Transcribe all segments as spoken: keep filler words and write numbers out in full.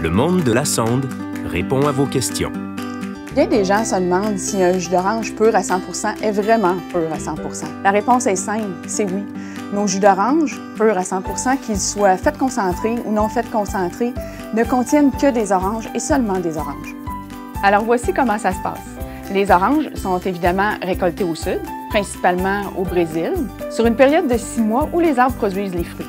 Le monde de Lassonde répond à vos questions. Bien des gens se demandent si un jus d'orange pur à cent pour cent est vraiment pur à cent pour cent. La réponse est simple, c'est oui. Nos jus d'orange purs à cent pour cent, qu'ils soient faits concentrés ou non faits concentrés, ne contiennent que des oranges et seulement des oranges. Alors voici comment ça se passe. Les oranges sont évidemment récoltées au sud, principalement au Brésil, sur une période de six mois où les arbres produisent les fruits.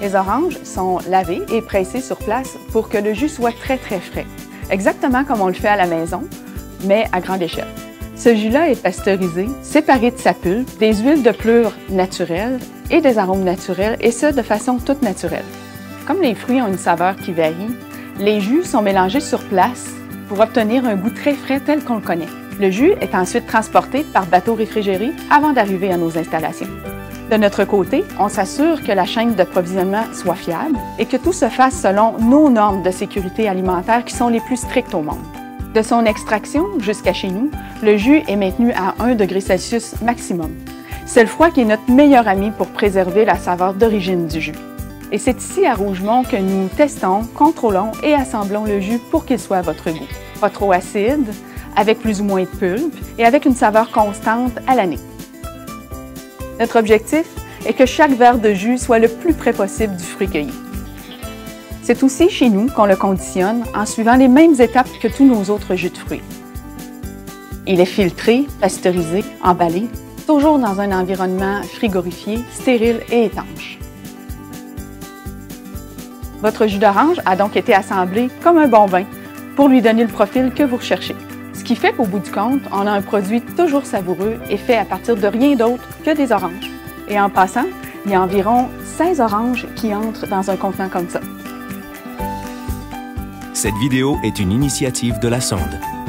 Les oranges sont lavées et pressées sur place pour que le jus soit très très frais, exactement comme on le fait à la maison, mais à grande échelle. Ce jus-là est pasteurisé, séparé de sa pulpe, des huiles de plure naturelles et des arômes naturels, et ce, de façon toute naturelle. Comme les fruits ont une saveur qui varie, les jus sont mélangés sur place pour obtenir un goût très frais tel qu'on le connaît. Le jus est ensuite transporté par bateau réfrigéré avant d'arriver à nos installations. De notre côté, on s'assure que la chaîne d'approvisionnement soit fiable et que tout se fasse selon nos normes de sécurité alimentaire qui sont les plus strictes au monde. De son extraction jusqu'à chez nous, le jus est maintenu à un degré Celsius maximum. C'est le froid qui est notre meilleur ami pour préserver la saveur d'origine du jus. Et c'est ici à Rougemont que nous testons, contrôlons et assemblons le jus pour qu'il soit à votre goût. Pas trop acide, avec plus ou moins de pulpe et avec une saveur constante à l'année. Notre objectif est que chaque verre de jus soit le plus près possible du fruit cueilli. C'est aussi chez nous qu'on le conditionne en suivant les mêmes étapes que tous nos autres jus de fruits. Il est filtré, pasteurisé, emballé, toujours dans un environnement frigorifié, stérile et étanche. Votre jus d'orange a donc été assemblé comme un bon vin pour lui donner le profil que vous recherchez. Ce qui fait qu'au bout du compte, on a un produit toujours savoureux et fait à partir de rien d'autre que des oranges. Et en passant, il y a environ seize oranges qui entrent dans un contenant comme ça. Cette vidéo est une initiative de Lassonde.